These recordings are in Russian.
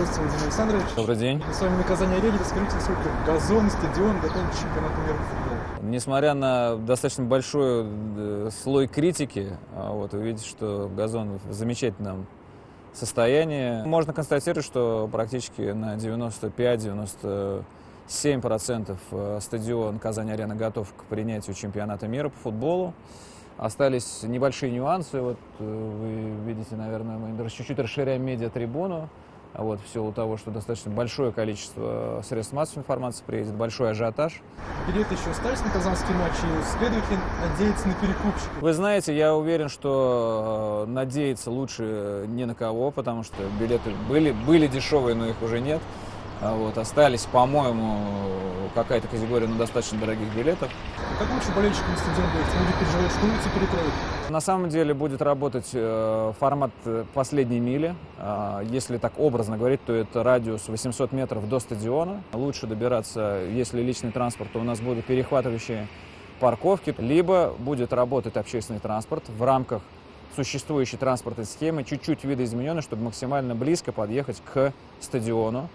Приветствую, Владимир Александрович. Добрый день. Мы с вами на Казань-Арене. Расскажите, насколько газон, стадион готовится к чемпионату мира по футболу? Несмотря на достаточно большой слой критики, вот, вы видите, что газон в замечательном состоянии. Можно констатировать, что практически на 95–97% стадион Казань-Арена готов к принятию чемпионата мира по футболу. Остались небольшие нюансы. Вот вы видите, наверное, мы чуть-чуть расширяем медиатрибуну. Вот, в силу того, что достаточно большое количество средств массовой информации приедет, большой ажиотаж. Билеты еще остались на казанские матчи, и следует ли надеяться на перекупщиков? Вы знаете, я уверен, что надеяться лучше ни на кого, потому что билеты были дешевые, но их уже нет. Вот, остались, по-моему, какая-то категория, но достаточно дорогих билетов. Как лучше болельщикам стадион будет? Люди переживают, что улицы перекроют? На самом деле будет работать формат последней мили. Если так образно говорить, то это радиус 800 метров до стадиона. Лучше добираться, если личный транспорт, то у нас будут перехватывающие парковки. Либо будет работать общественный транспорт в рамках существующей транспортной схемы, чуть-чуть видоизмененной, чтобы максимально близко подъехать к стадиону.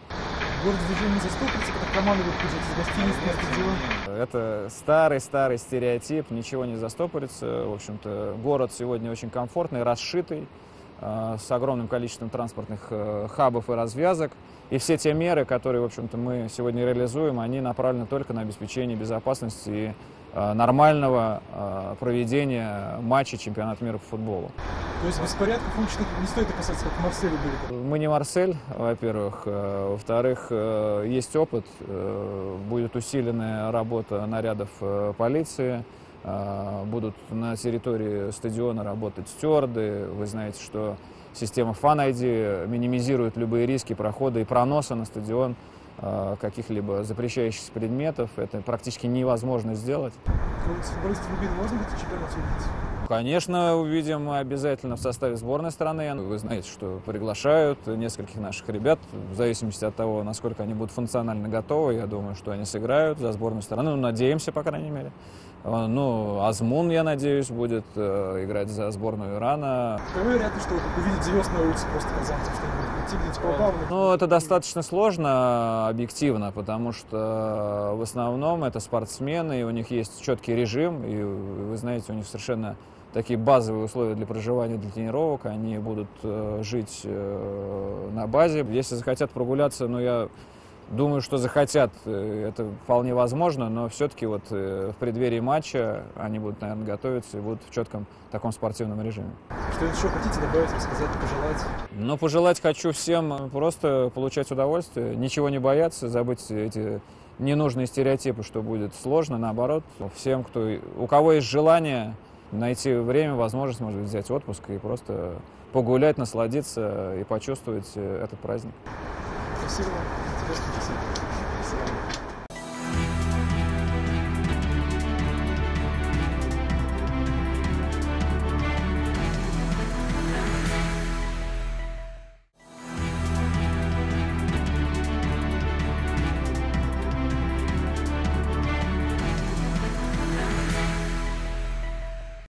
Город движения заступится, как команда выходит из гостиницы на стадион. Это старый-старый стереотип, ничего не застопорится. В общем-то, город сегодня очень комфортный, расшитый, с огромным количеством транспортных хабов и развязок. И все те меры, которые, в общем-то, мы сегодня реализуем, они направлены только на обеспечение безопасности и нормального проведения матчей чемпионата мира по футболу. То есть беспорядков уличных не стоит опасаться, как в Марселе были? Мы не Марсель, во-первых. Во-вторых, есть опыт, будет усиленная работа нарядов полиции, будут на территории стадиона работать стюарды. Вы знаете, что система Fan ID минимизирует любые риски прохода и проноса на стадион каких-либо запрещающихся предметов. Это практически невозможно сделать. С футболистов Рубина можно будет чемпионат увидеть? Конечно, увидим обязательно в составе сборной страны. Вы знаете, что приглашают нескольких наших ребят, в зависимости от того, насколько они будут функционально готовы. Я думаю, что они сыграют за сборную страны. Ну, надеемся, по крайней мере. Ну, Азмун, я надеюсь, будет играть за сборную Ирана. Каковы вероятность, что увидеть звезд на улице просто казанцев, что-нибудь идти где-нибудь по Павлу? Ну, это достаточно сложно, объективно, потому что в основном это спортсмены, и у них есть четкий режим, и, вы знаете, у них совершенно такие базовые условия для проживания, для тренировок. Они будут жить на базе. Если захотят прогуляться, ну, я думаю, что захотят, это вполне возможно, но все-таки вот в преддверии матча они будут, наверное, готовиться и будут в четком таком спортивном режиме. Что еще хотите добавить, рассказать, пожелать? Ну, пожелать хочу всем просто получать удовольствие, ничего не бояться, забыть эти ненужные стереотипы, что будет сложно, наоборот. Всем, у кого есть желание найти время, возможность, может быть, взять отпуск и просто погулять, насладиться и почувствовать этот праздник. Спасибо вам. Спасибо.